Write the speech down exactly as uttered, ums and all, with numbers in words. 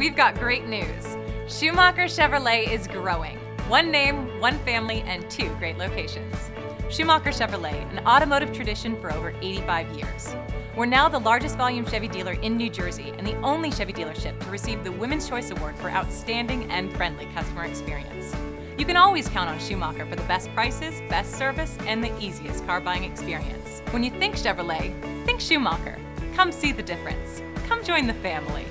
we've got great news. Schumacher Chevrolet is growing. One name, one family, and two great locations. Schumacher Chevrolet, an automotive tradition for over eighty-five years. We're now the largest volume Chevy dealer in New Jersey and the only Chevy dealership to receive the Women's Choice Award for outstanding and friendly customer experience. You can always count on Schumacher for the best prices, best service, and the easiest car buying experience. When you think Chevrolet, think Schumacher. Come see the difference. Come join the family.